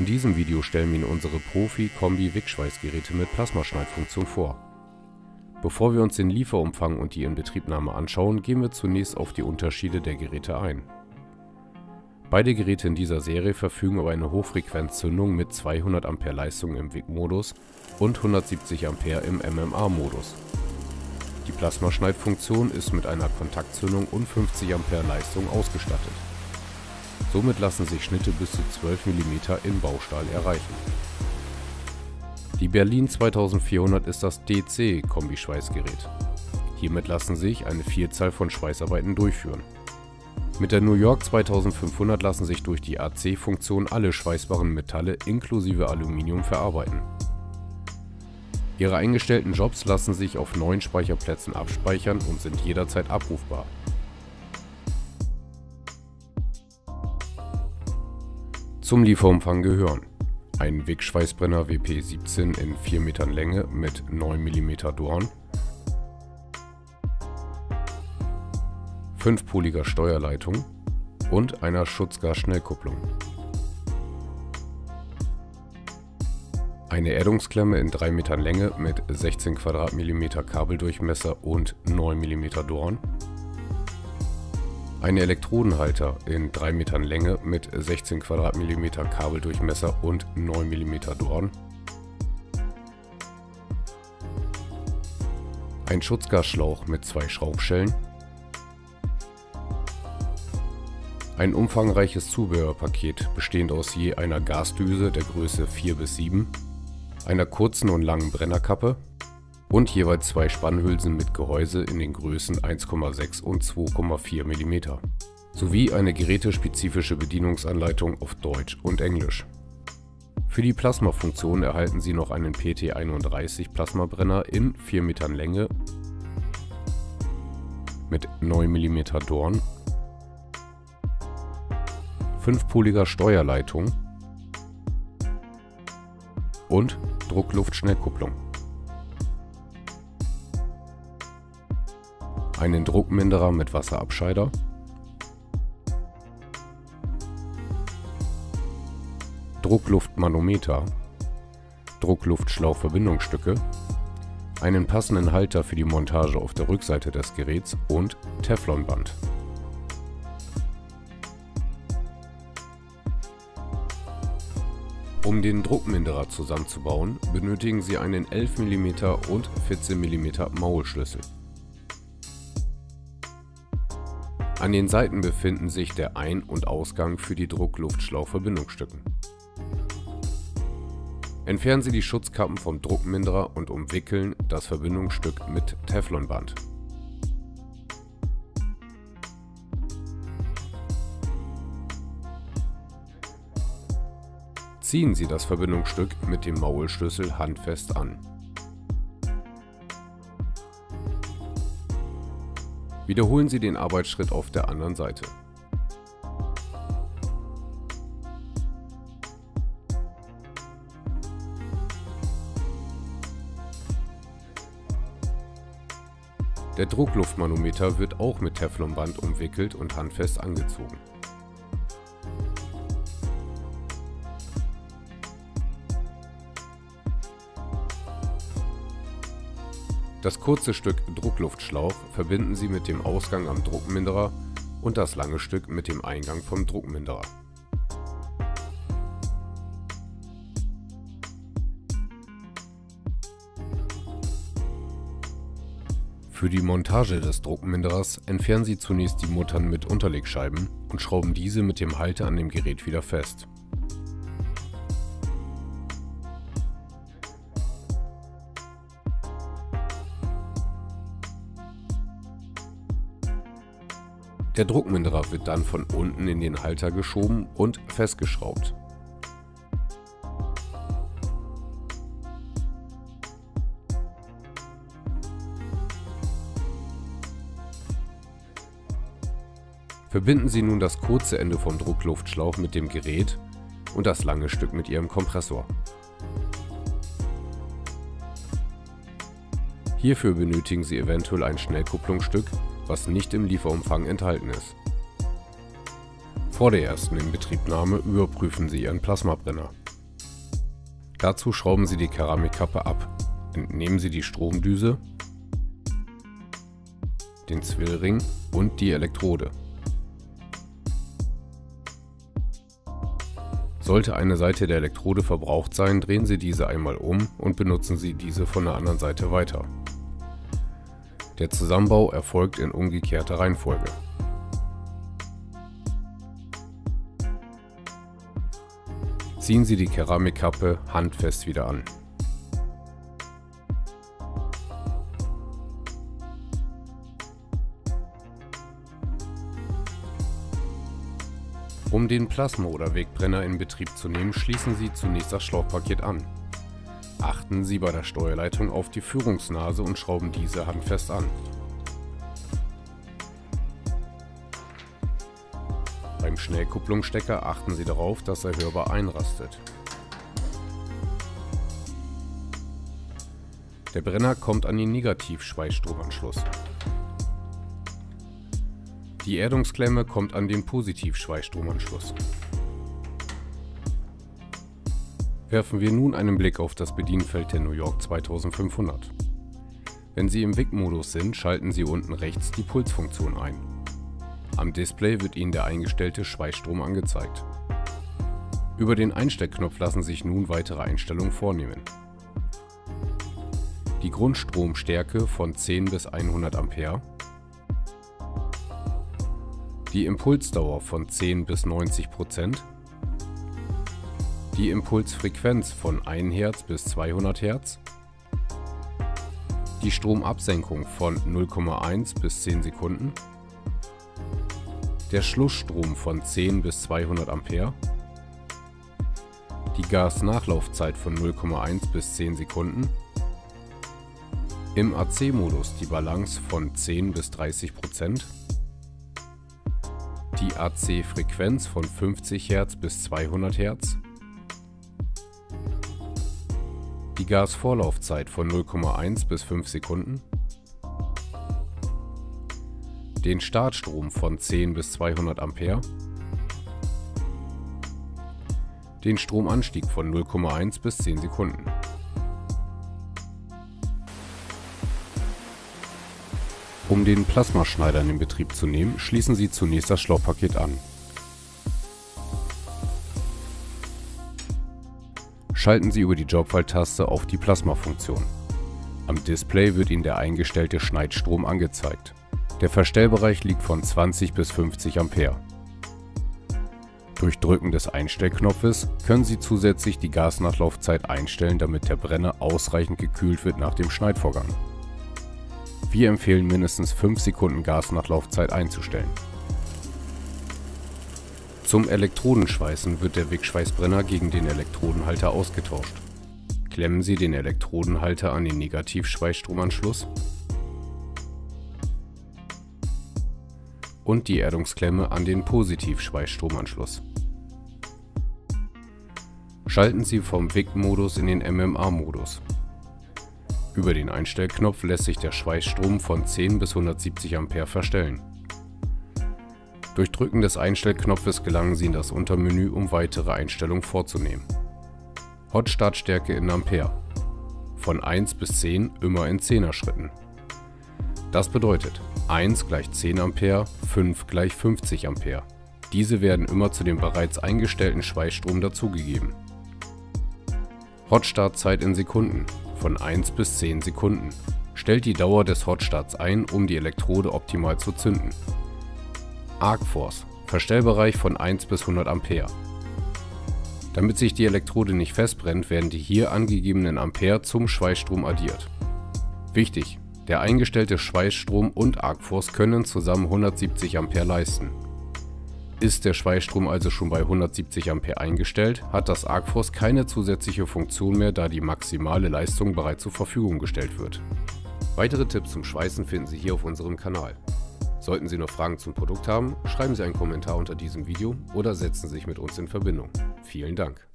In diesem Video stellen wir Ihnen unsere Profi-Kombi-WIG-Schweißgeräte mit Plasmaschneidfunktion vor. Bevor wir uns den Lieferumfang und die Inbetriebnahme anschauen, gehen wir zunächst auf die Unterschiede der Geräte ein. Beide Geräte in dieser Serie verfügen über eine Hochfrequenzzündung mit 200 Ampere Leistung im WIG-Modus und 170 Ampere im MMA-Modus. Die Plasmaschneidfunktion ist mit einer Kontaktzündung und 50 Ampere Leistung ausgestattet. Somit lassen sich Schnitte bis zu 12 mm im Baustahl erreichen. Die Berlin 2400 ist das DC-Kombi-Schweißgerät. Hiermit lassen sich eine Vielzahl von Schweißarbeiten durchführen. Mit der New York 2500 lassen sich durch die AC-Funktion alle schweißbaren Metalle inklusive Aluminium verarbeiten. Ihre eingestellten Jobs lassen sich auf 9 Speicherplätzen abspeichern und sind jederzeit abrufbar. Zum Lieferumfang gehören ein WIG-Schweißbrenner WP17 in 4 Metern Länge mit 9 mm Dorn, 5-poliger Steuerleitung und einer Schutzgas-Schnellkupplung. Eine Erdungsklemme in 3 Metern Länge mit 16 Quadratmillimeter Kabeldurchmesser und 9 mm Dorn. Ein Elektrodenhalter in 3 Metern Länge mit 16 Quadratmillimeter Kabeldurchmesser und 9 mm Dorn. Ein Schutzgasschlauch mit 2 Schraubschellen. Ein umfangreiches Zubehörpaket bestehend aus je einer Gasdüse der Größe 4 bis 7, einer kurzen und langen Brennerkappe und jeweils 2 Spannhülsen mit Gehäuse in den Größen 1,6 und 2,4 mm, sowie eine gerätespezifische Bedienungsanleitung auf Deutsch und Englisch. Für die Plasmafunktion erhalten Sie noch einen PT31 Plasmabrenner in 4 Metern Länge mit 9 mm Dorn, 5-poliger Steuerleitung und Druckluft-Schnellkupplung. Einen Druckminderer mit Wasserabscheider, Druckluftmanometer, Druckluftschlauchverbindungsstücke, einen passenden Halter für die Montage auf der Rückseite des Geräts und Teflonband. Um den Druckminderer zusammenzubauen, benötigen Sie einen 11 mm und 14 mm Maulschlüssel. An den Seiten befinden sich der Ein- und Ausgang für die Druckluftschlauchverbindungsstücken. Entfernen Sie die Schutzkappen vom Druckminderer und umwickeln das Verbindungsstück mit Teflonband. Ziehen Sie das Verbindungsstück mit dem Maulschlüssel handfest an. Wiederholen Sie den Arbeitsschritt auf der anderen Seite. Der Druckluftmanometer wird auch mit Teflonband umwickelt und handfest angezogen. Das kurze Stück Druckluftschlauch verbinden Sie mit dem Ausgang am Druckminderer und das lange Stück mit dem Eingang vom Druckminderer. Für die Montage des Druckminderers entfernen Sie zunächst die Muttern mit Unterlegscheiben und schrauben diese mit dem Halter an dem Gerät wieder fest. Der Druckminderer wird dann von unten in den Halter geschoben und festgeschraubt. Verbinden Sie nun das kurze Ende vom Druckluftschlauch mit dem Gerät und das lange Stück mit Ihrem Kompressor. Hierfür benötigen Sie eventuell ein Schnellkupplungsstück, was nicht im Lieferumfang enthalten ist. Vor der ersten Inbetriebnahme überprüfen Sie Ihren Plasmabrenner. Dazu schrauben Sie die Keramikkappe ab, entnehmen Sie die Stromdüse, den Zwillring und die Elektrode. Sollte eine Seite der Elektrode verbraucht sein, drehen Sie diese einmal um und benutzen Sie diese von der anderen Seite weiter. Der Zusammenbau erfolgt in umgekehrter Reihenfolge. Ziehen Sie die Keramikkappe handfest wieder an. Um den Plasma- oder WIG-Brenner in Betrieb zu nehmen, schließen Sie zunächst das Schlauchpaket an. Achten Sie bei der Steuerleitung auf die Führungsnase und schrauben diese handfest an. Beim Schnellkupplungsstecker achten Sie darauf, dass er hörbar einrastet. Der Brenner kommt an den Negativ-Schweißstromanschluss. Die Erdungsklemme kommt an den Positiv-Schweißstromanschluss. Werfen wir nun einen Blick auf das Bedienfeld der New York 2500. Wenn Sie im WIG-Modus sind, schalten Sie unten rechts die Pulsfunktion ein. Am Display wird Ihnen der eingestellte Schweißstrom angezeigt. Über den Einstellknopf lassen sich nun weitere Einstellungen vornehmen. Die Grundstromstärke von 10 bis 100 Ampere, die Impulsdauer von 10 bis 90%, die Impulsfrequenz von 1 Hz bis 200 Hz, die Stromabsenkung von 0,1 bis 10 Sekunden, der Schlussstrom von 10 bis 200 Ampere, die Gasnachlaufzeit von 0,1 bis 10 Sekunden, im AC-Modus die Balance von 10 bis 30%, die AC-Frequenz von 50 Hz bis 200 Hz, die Gasvorlaufzeit von 0,1 bis 5 Sekunden, den Startstrom von 10 bis 200 Ampere, den Stromanstieg von 0,1 bis 10 Sekunden. Um den Plasmaschneider in Betrieb zu nehmen, schließen Sie zunächst das Schlauchpaket an. Schalten Sie über die Jobwahl-Taste auf die Plasma-Funktion. Am Display wird Ihnen der eingestellte Schneidstrom angezeigt. Der Verstellbereich liegt von 20 bis 50 Ampere. Durch Drücken des Einstellknopfes können Sie zusätzlich die Gasnachlaufzeit einstellen, damit der Brenner ausreichend gekühlt wird nach dem Schneidvorgang. Wir empfehlen mindestens 5 Sekunden Gasnachlaufzeit einzustellen. Zum Elektrodenschweißen wird der WIG-Schweißbrenner gegen den Elektrodenhalter ausgetauscht. Klemmen Sie den Elektrodenhalter an den Negativ-Schweißstromanschluss und die Erdungsklemme an den Positiv-Schweißstromanschluss. Schalten Sie vom WIG-Modus in den MMA-Modus. Über den Einstellknopf lässt sich der Schweißstrom von 10 bis 170 Ampere verstellen. Durch Drücken des Einstellknopfes gelangen Sie in das Untermenü, um weitere Einstellungen vorzunehmen. Hot-Startstärke in Ampere. Von 1 bis 10 immer in 10er Schritten. Das bedeutet 1 gleich 10 Ampere, 5 gleich 50 Ampere. Diese werden immer zu dem bereits eingestellten Schweißstrom dazugegeben. Hot-Startzeit in Sekunden. Von 1 bis 10 Sekunden. Stellt die Dauer des Hotstarts ein, um die Elektrode optimal zu zünden. Arc Force, Verstellbereich von 1 bis 100 Ampere. Damit sich die Elektrode nicht festbrennt, werden die hier angegebenen Ampere zum Schweißstrom addiert. Wichtig, der eingestellte Schweißstrom und Arc Force können zusammen 170 Ampere leisten. Ist der Schweißstrom also schon bei 170 Ampere eingestellt, hat das Arc Force keine zusätzliche Funktion mehr, da die maximale Leistung bereits zur Verfügung gestellt wird. Weitere Tipps zum Schweißen finden Sie hier auf unserem Kanal. Sollten Sie noch Fragen zum Produkt haben, schreiben Sie einen Kommentar unter diesem Video oder setzen Sie sich mit uns in Verbindung. Vielen Dank.